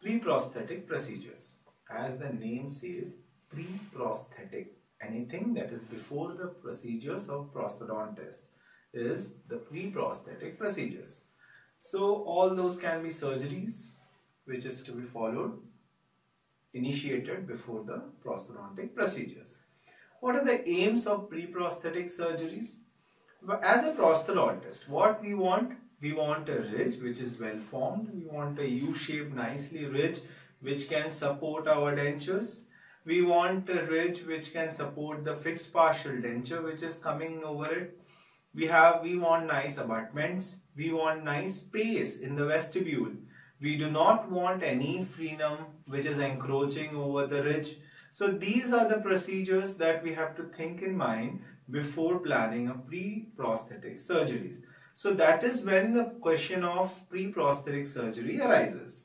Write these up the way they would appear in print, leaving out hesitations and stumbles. Pre-prosthetic procedures. As the name says, pre-prosthetic, anything that is before the procedures of prosthodontist is the pre-prosthetic procedures. So all those can be surgeries which is to be followed, initiated before the prosthodontic procedures. What are the aims of pre-prosthetic surgeries? As a prosthodontist, what we want? We want a ridge which is well formed. We want a U-shaped, nicely ridge which can support our dentures. We want a ridge which can support the fixed partial denture which is coming over it. We want nice abutments. We want nice space in the vestibule. We do not want any frenum which is encroaching over the ridge. So these are the procedures that we have to think in mind before planning a pre-prosthetic surgeries. So that is when the question of pre-prosthetic surgery arises.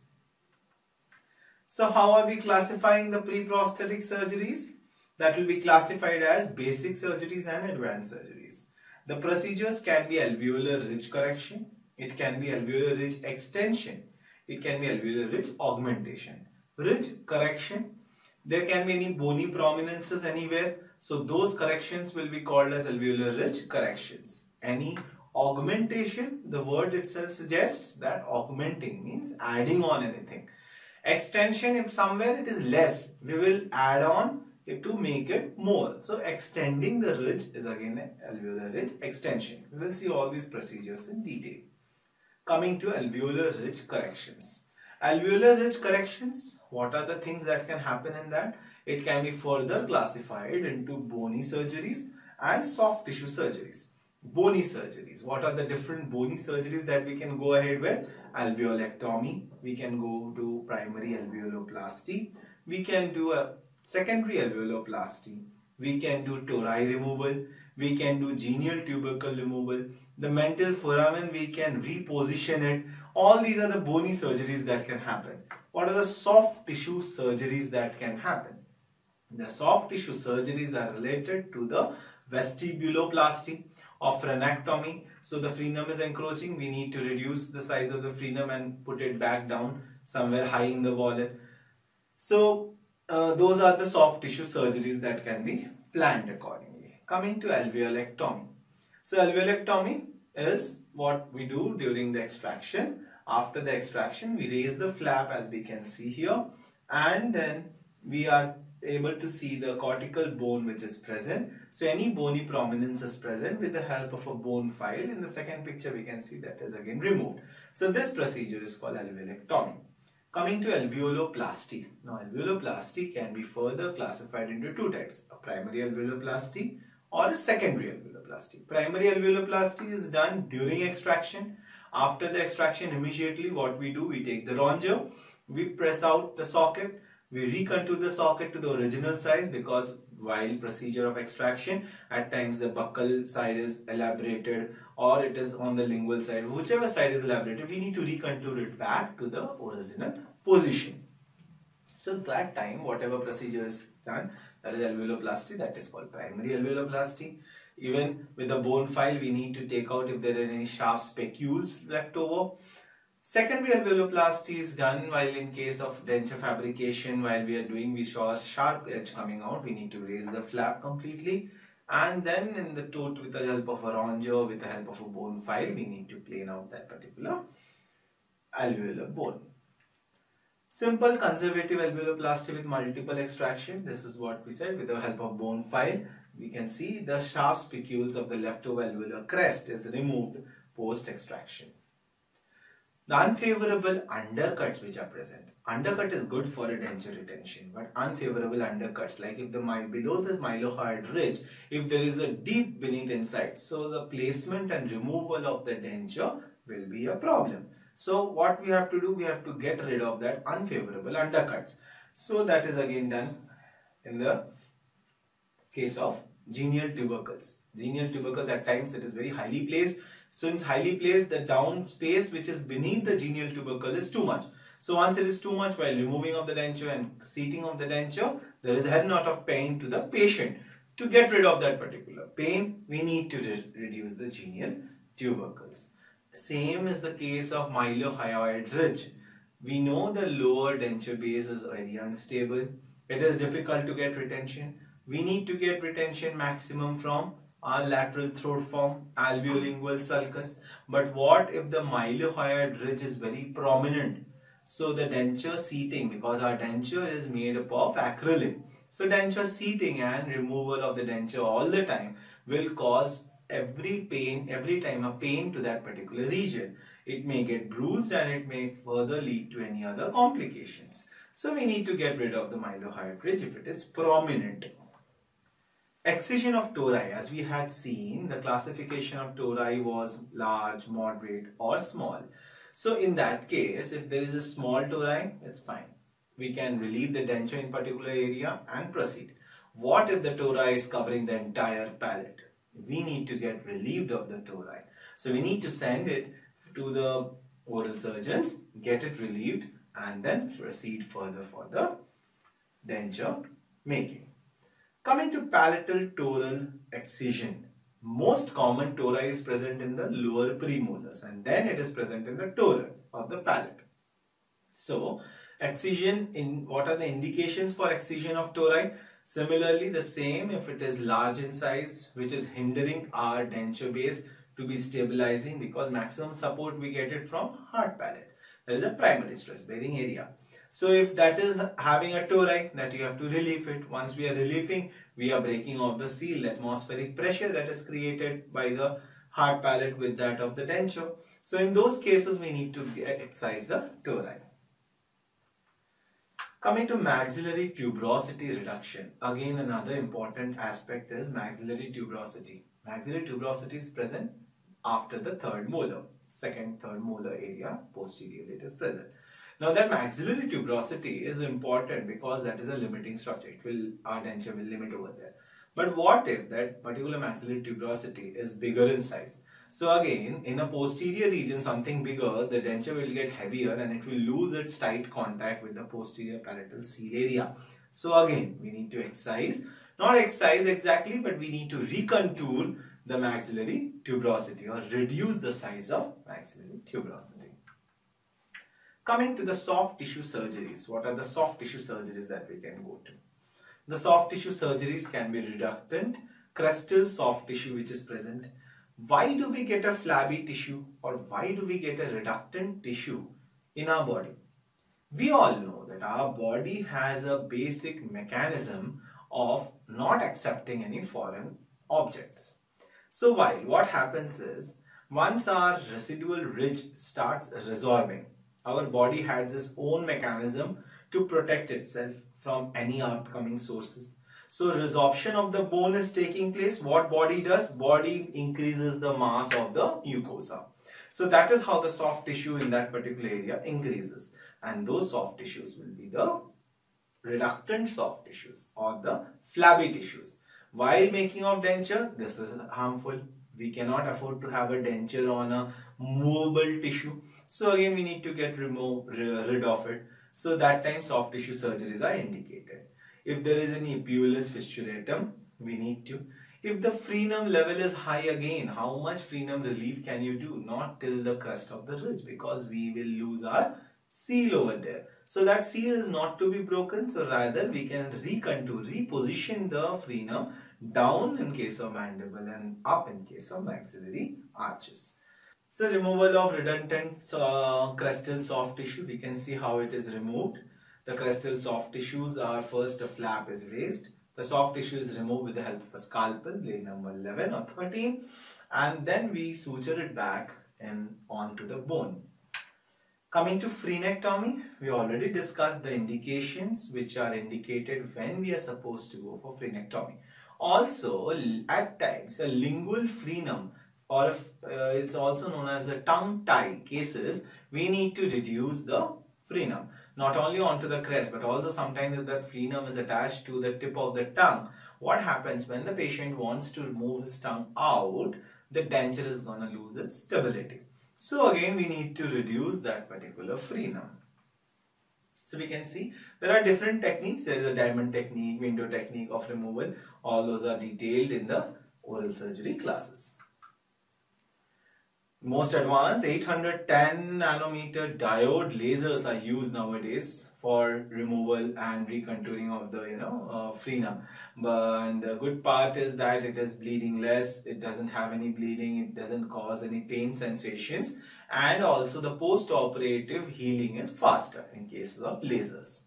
So how are we classifying the pre-prosthetic surgeries? That will be classified as basic surgeries and advanced surgeries. The procedures can be alveolar ridge correction, it can be alveolar ridge extension, it can be alveolar ridge augmentation, ridge correction. There can be any bony prominences anywhere, so those corrections will be called as alveolar ridge corrections. Any augmentation, the word itself suggests that augmenting means adding on anything. Extension, if somewhere it is less, we will add on it to make it more. So extending the ridge is again an alveolar ridge extension. We will see all these procedures in detail. Coming to alveolar ridge corrections. Alveolar ridge corrections, what are the things that can happen in that? It can be further classified into bony surgeries and soft tissue surgeries. Bony surgeries, what are the different bony surgeries that we can go ahead with? Alveolectomy, we can go do primary alveoloplasty, we can do a secondary alveoloplasty, we can do tori removal, we can do genial tubercle removal, the mental foramen we can reposition it. All these are the bony surgeries that can happen. What are the soft tissue surgeries that can happen? The soft tissue surgeries are related to the vestibuloplasty or frenectomy. So the frenum is encroaching, we need to reduce the size of the frenum and put it back down somewhere high in the wallet. So those are the soft tissue surgeries that can be planned accordingly. Coming to alveolectomy. So alveolectomy is what we do during the extraction. After the extraction, we raise the flap as we can see here, and then we are able to see the cortical bone which is present. So any bony prominence is present. With the help of a bone file, in the second picture we can see that is again removed. So this procedure is called alveolectomy. Coming to alveoloplasty. Now alveoloplasty can be further classified into two types, a primary alveoloplasty or a secondary alveoloplasty. Primary alveoloplasty is done during extraction. After the extraction, immediately what we do, we take the rongeur, we press out the socket, we recontour the socket to the original size, because while procedure of extraction, at times the buccal side is elaborated or it is on the lingual side, whichever side is elaborated, we need to recontour it back to the original position. So that time, whatever procedure is done, that is alveoloplasty, that is called primary alveoloplasty. Even with the bone file, we need to take out if there are any sharp specules left over. Secondary alveoloplasty is done while in case of denture fabrication, while we are doing, we saw a sharp edge coming out, we need to raise the flap completely, and then in the tooth, with the help of a rongeur, with the help of a bone file, we need to plane out that particular alveolar bone. Simple conservative alveoloplasty with multiple extraction, this is what we said. With the help of bone file, we can see the sharp spicules of the leftover alveolar crest is removed post extraction. The unfavorable undercuts which are present. Undercut is good for a denture retention, but unfavorable undercuts, like if the below this mylohyoid ridge, if there is a deep beneath inside, so the placement and removal of the denture will be a problem. So what we have to do, we have to get rid of that unfavorable undercuts. So that is again done in the case of genial tubercles. Genial tubercles, at times it is very highly placed. Since highly placed, the down space which is beneath the genial tubercle is too much. So once it is too much, while removing of the denture and seating of the denture, there is a head knot of pain to the patient. To get rid of that particular pain, we need to reduce the genial tubercles. Same is the case of mylohyoid ridge. We know the lower denture base is very unstable. It is difficult to get retention. We need to get retention maximum from our lateral throat form, alveolingual sulcus. But what if the mylohyoid ridge is very prominent? So the denture seating, because our denture is made up of acrolein. So denture seating and removal of the denture all the time will cause every time a pain to that particular region. It may get bruised and it may further lead to any other complications. So we need to get rid of the mylohyoid ridge if it is prominent. Excision of tori, as we had seen, the classification of tori was large, moderate or small. So in that case, if there is a small tori, it's fine. We can relieve the denture in particular area and proceed. What if the tori is covering the entire palate? We need to get relieved of the tori. So we need to send it to the oral surgeons, get it relieved and then proceed further for the denture making. Coming to palatal toral excision. Most common tori is present in the lower premolars and then it is present in the torus of the palate. So excision, in what are the indications for excision of tori? Similarly, the same if it is large in size, which is hindering our denture base to be stabilizing, because maximum support we get it from hard palate. That is a primary stress bearing area. So if that is having a tori, that you have to relieve it. Once we are relieving, we are breaking off the seal, atmospheric pressure that is created by the hard palate with that of the denture. So in those cases, we need to excise the tori. Coming to maxillary tuberosity reduction, again another important aspect is maxillary tuberosity. Maxillary tuberosity is present after the third molar, second, third molar area, posteriorly it is present. Now that maxillary tuberosity is important because that is a limiting structure. It will, our denture will limit over there. But what if that particular maxillary tuberosity is bigger in size? So again, in a posterior region, something bigger, the denture will get heavier and it will lose its tight contact with the posterior palatal seal area. So again, we need to excise, not excise exactly, but we need to recontour the maxillary tuberosity or reduce the size of maxillary tuberosity. Coming to the soft tissue surgeries, what are the soft tissue surgeries that we can go to? The soft tissue surgeries can be reductant, crustal soft tissue which is present. Why do we get a flabby tissue or why do we get a reductant tissue in our body? We all know that our body has a basic mechanism of not accepting any foreign objects. So while what happens is, once our residual ridge starts resorbing, our body has its own mechanism to protect itself from any outcoming sources. So resorption of the bone is taking place. What body does? Body increases the mass of the mucosa. So that is how the soft tissue in that particular area increases. And those soft tissues will be the reductant soft tissues or the flabby tissues. While making of denture, this is harmful. We cannot afford to have a denture on a movable tissue. So again, we need to get rid of it. So that time soft tissue surgeries are indicated. If there is an epulis fistulatum, we need to. If the frenum level is high, again, how much frenum relief can you do? Not till the crest of the ridge, because we will lose our seal over there. So that seal is not to be broken. So rather we can recontour, reposition the frenum down in case of mandible and up in case of maxillary arches. So removal of redundant crustal soft tissue, we can see how it is removed. The crustal soft tissues are first, a flap is raised. The soft tissue is removed with the help of a scalpel, blade number 11 or 13. And then we suture it back and onto the bone. Coming to frenectomy, we already discussed the indications which are indicated when we are supposed to go for frenectomy. Also, at times, a lingual frenum or it's also known as a tongue tie cases, we need to reduce the frenum. Not only onto the crest, but also sometimes if that frenum is attached to the tip of the tongue, what happens when the patient wants to remove his tongue out, the denture is going to lose its stability. So again, we need to reduce that particular frenum. So we can see there are different techniques. There is a diamond technique, window technique of removal. All those are detailed in the oral surgery classes. Most advanced 810 nanometer diode lasers are used nowadays for removal and recontouring of the frenum. And the good part is that it is bleeding less, it doesn't have any bleeding, it doesn't cause any pain sensations, and also the post-operative healing is faster in cases of lasers.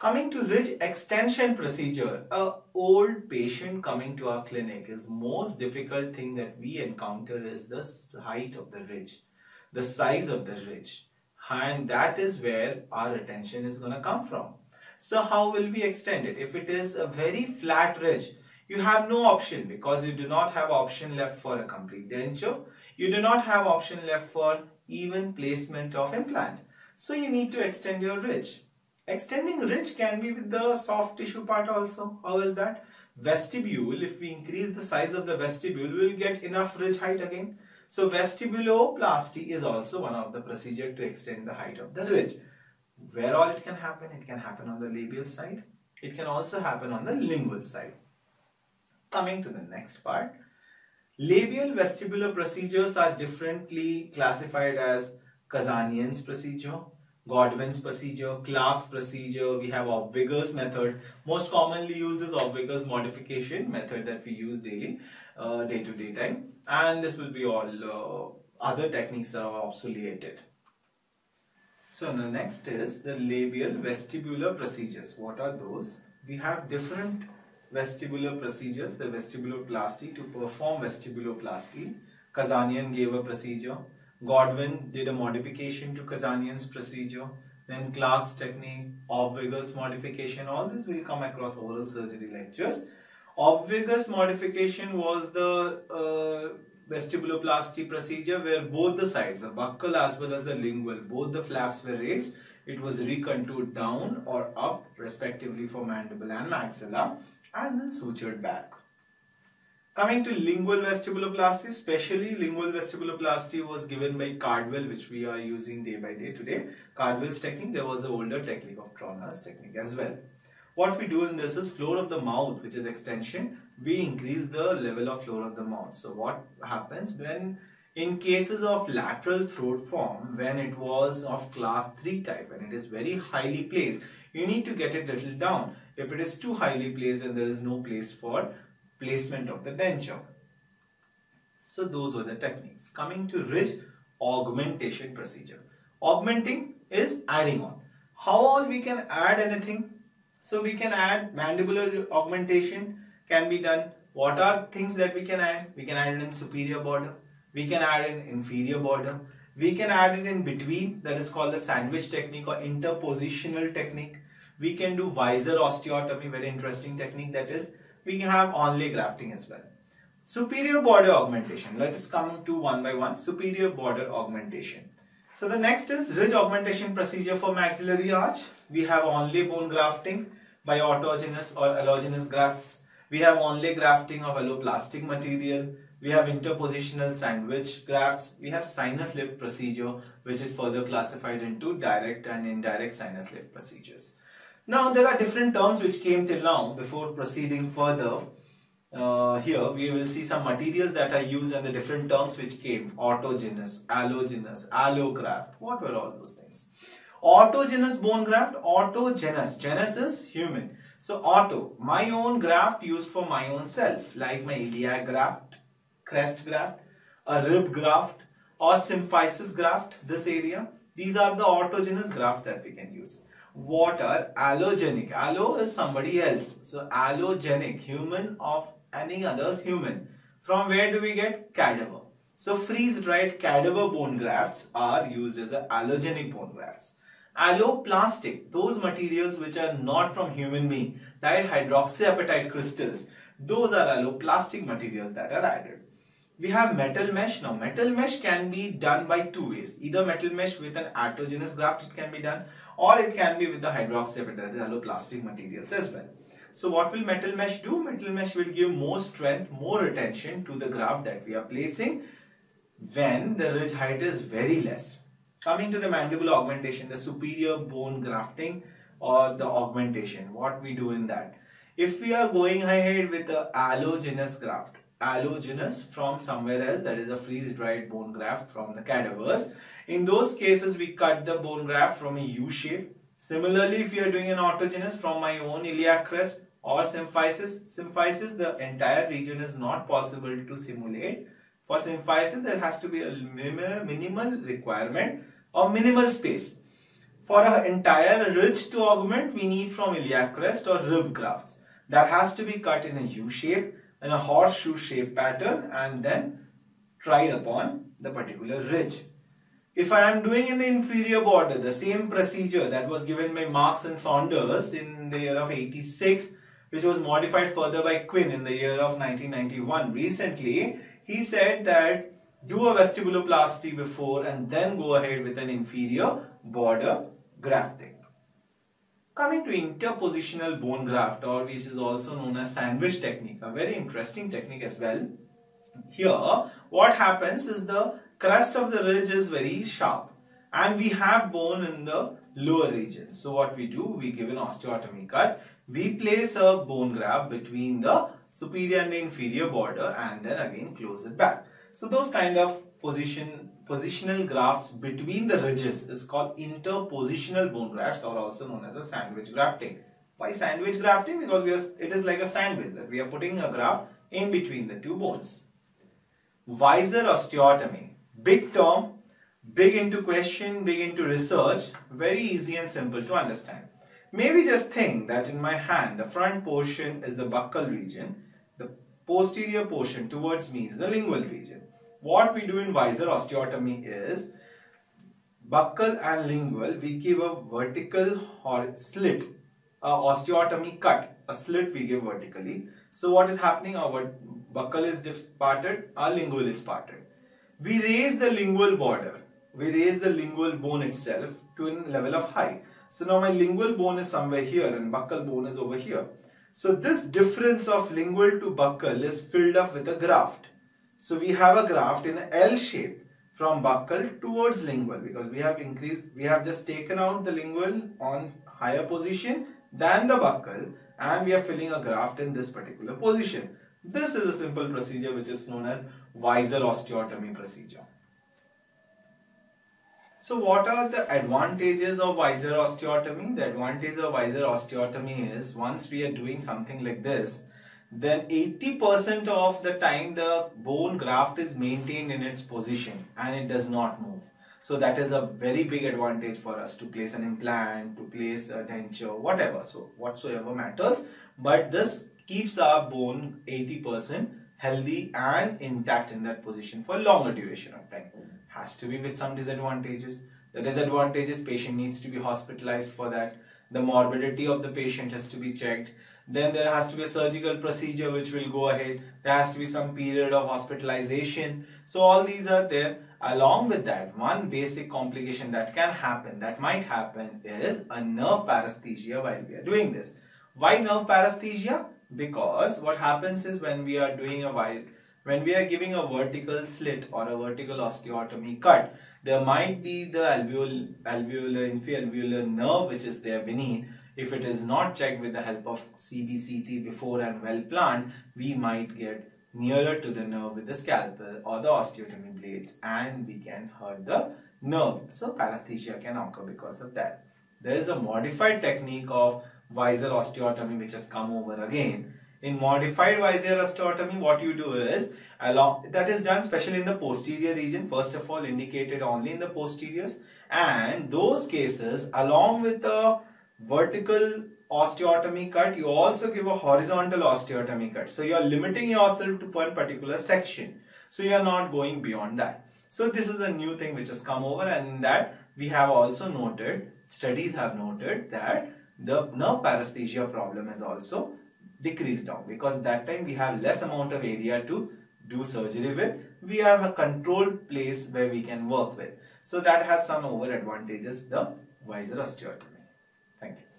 Coming to ridge extension procedure, an old patient coming to our clinic is most difficult thing that we encounter is the height of the ridge, the size of the ridge, and that is where our attention is going to come from. So how will we extend it? If it is a very flat ridge, you have no option because you do not have option left for a complete denture. You do not have option left for even placement of implant. So you need to extend your ridge. Extending ridge can be with the soft tissue part also. How is that? Vestibule, if we increase the size of the vestibule, we will get enough ridge height again. So vestibuloplasty is also one of the procedure to extend the height of the ridge. Where all it can happen? It can happen on the labial side. It can also happen on the lingual side. Coming to the next part. Labial vestibular procedures are differently classified as Kazanjian's procedure, Godwin's procedure, Clark's procedure, we have Obwegeser's method. Most commonly used is Obwegeser's modification method that we use daily, day-to-day time. And this will be all other techniques are obsoleted. So the next is the labial vestibular procedures. What are those? We have different vestibular procedures, the vestibuloplasty to perform vestibuloplasty. Kazanjian gave a procedure. Godwin did a modification to Kazanjian's procedure, then Clark's technique, Obwegeser's modification, all this will come across oral surgery lectures. Obwegeser's modification was the vestibuloplasty procedure where both the sides, the buccal as well as the lingual, both the flaps were raised. It was recontoured down or up respectively for mandible and maxilla and then sutured back. Coming to lingual vestibuloplasty, especially lingual vestibuloplasty was given by Cardwell, which we are using day by day today. Cardwell's technique, there was an older technique of Tronner's technique as well. What we do in this is floor of the mouth, which is extension, we increase the level of floor of the mouth. So what happens when in cases of lateral throat form, when it was of class 3 type and it is very highly placed, you need to get it little down. If it is too highly placed and there is no place for placement of the denture. So those were the techniques. Coming to ridge augmentation procedure. Augmenting is adding on. How all we can add anything? So we can add mandibular augmentation can be done. What are things that we can add? We can add it in superior border. We can add in inferior border. We can add it in between, that is called the sandwich technique or interpositional technique. We can do visor osteotomy, very interesting technique that is. We can have onlay grafting as well. Superior border augmentation. Let us come to one by one. Superior border augmentation. So the next is ridge augmentation procedure for maxillary arch. We have onlay bone grafting by autogenous or allogenous grafts. We have onlay grafting of alloplastic material. We have interpositional sandwich grafts. We have sinus lift procedure, which is further classified into direct and indirect sinus lift procedures. Now there are different terms which came till now. Before proceeding further, here we will see some materials that are used and the different terms which came. Autogenous, allogenous, allograft. What were all those things? Autogenous bone graft, autogenous. Genus is human. So auto, my own graft used for my own self, like my iliac graft, crest graft, a rib graft or symphysis graft, this area. These are the autogenous grafts that we can use. What are allogenic? Allo is somebody else. So allogenic, human of any other's human. From where do we get? Cadaver. So freeze-dried cadaver bone grafts are used as allogenic bone grafts. Alloplastic, those materials which are not from human being, like hydroxyapatite crystals, those are alloplastic materials that are added. We have metal mesh. Now metal mesh can be done by two ways. Either metal mesh with an autogenous graft it can be done, or it can be with the hydroxyapatite alloplastic materials as well. So what will metal mesh do? Metal mesh will give more strength, more retention to the graft that we are placing when the ridge height is very less. Coming to the mandibular augmentation, the superior bone grafting or the augmentation, what we do in that? If we are going ahead with the allogenous graft, allogenous from somewhere else, that is a freeze-dried bone graft from the cadavers. In those cases, we cut the bone graft from a U shape. Similarly, if you are doing an autogenous from my own iliac crest or symphysis, the entire region is not possible to simulate. For symphysis, there has to be a minimal requirement or minimal space. For an entire ridge to augment, we need from iliac crest or rib grafts. That has to be cut in a U shape, in a horseshoe shape pattern, and then tried upon the particular ridge. If I am doing in the inferior border, the same procedure that was given by Marx and Saunders in the year of 86, which was modified further by Quinn in the year of 1991. Recently, he said that do a vestibuloplasty before and then go ahead with an inferior border grafting. Coming to interpositional bone graft, or which is also known as sandwich technique, a very interesting technique as well. Here, what happens is the crest of the ridge is very sharp and we have bone in the lower region. So what we do, we give an osteotomy cut. We place a bone graft between the superior and the inferior border and then again close it back. So those kind of positional grafts between the ridges is called interpositional bone grafts, or also known as a sandwich grafting. Why sandwich grafting? Because it is like a sandwich, that we are putting a graft in between the two bones. Visor osteotomy. Big term, big into question, big into research, very easy and simple to understand. Maybe just think that in my hand, the front portion is the buccal region, the posterior portion towards me is the lingual region. What we do in visor osteotomy is, buccal and lingual, we give a vertical slit, a osteotomy cut, a slit we give vertically. So what is happening, our buccal is parted, our lingual is parted. We raise the lingual border, we raise the lingual bone itself to a level of height. So now my lingual bone is somewhere here and buccal bone is over here. So this difference of lingual to buccal is filled up with a graft. So we have a graft in an L shape from buccal towards lingual, because we have just taken out the lingual on higher position than the buccal and we are filling a graft in this particular position. This is a simple procedure which is known as visor osteotomy procedure. So what are the advantages of visor osteotomy? The advantage of visor osteotomy is, once we are doing something like this, then 80% of the time the bone graft is maintained in its position and it does not move. So that is a very big advantage for us to place an implant, to place a denture, whatever, so whatsoever matters. But this keeps our bone 80% healthy and intact in that position for longer duration of time. Has to be with some disadvantages. The disadvantages, patient needs to be hospitalized for that. The morbidity of the patient has to be checked. Then there has to be a surgical procedure which will go ahead. There has to be some period of hospitalization. So all these are there. Along with that, one basic complication that can happen, that might happen, is a nerve paresthesia while we are doing this. Why nerve paresthesia? Because what happens is, when we are doing a when we are giving a vertical slit or a vertical osteotomy cut, there might be the alveolar inferior alveolar nerve which is there beneath. If it is not checked with the help of CBCT before and well planned, we might get nearer to the nerve with the scalpel or the osteotomy blades and we can hurt the nerve. So paresthesia can occur because of that. There is a modified technique of visor osteotomy which has come over again. In modified visor osteotomy, what you do is, that is done especially in the posterior region, first of all indicated only in the posteriors, and those cases along with the vertical osteotomy cut, you also give a horizontal osteotomy cut. So you are limiting yourself to one particular section. So you are not going beyond that. So this is a new thing which has come over, and that we have also noted, studies have noted that the nerve paresthesia problem is also decreased down, because that time we have less amount of area to do surgery with. We have a controlled place where we can work with. So that has some over advantages, the visor osteotomy. Thank you.